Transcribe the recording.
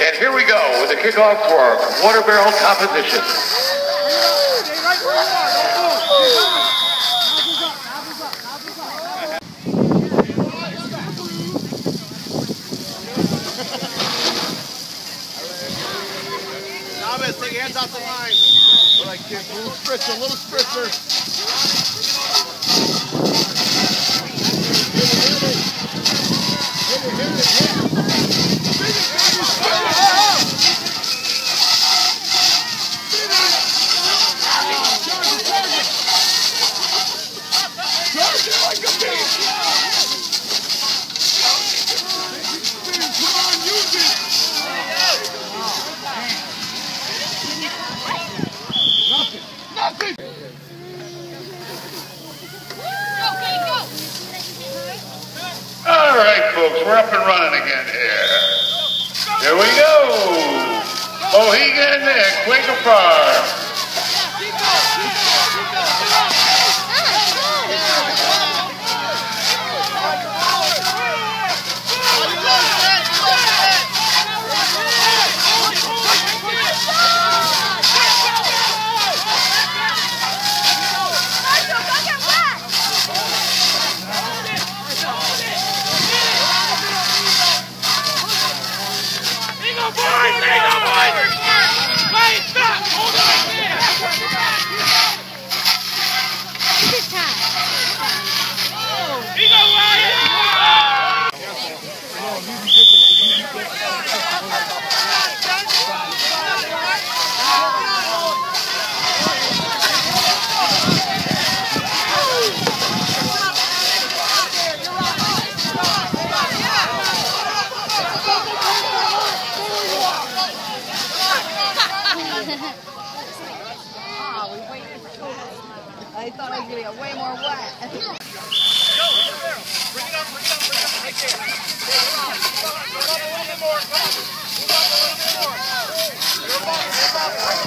And here we go with the kickoff for water barrel competition. Novice, take your hands off the line. We're like kids, a little spritzer. We're up and running again here. Here we go. Mohegan and Quaker Farm. I thought it was going to be way more wet. Yo, bring it up, right there. Move up a little bit more. Come on. Move up a little bit more. Move up.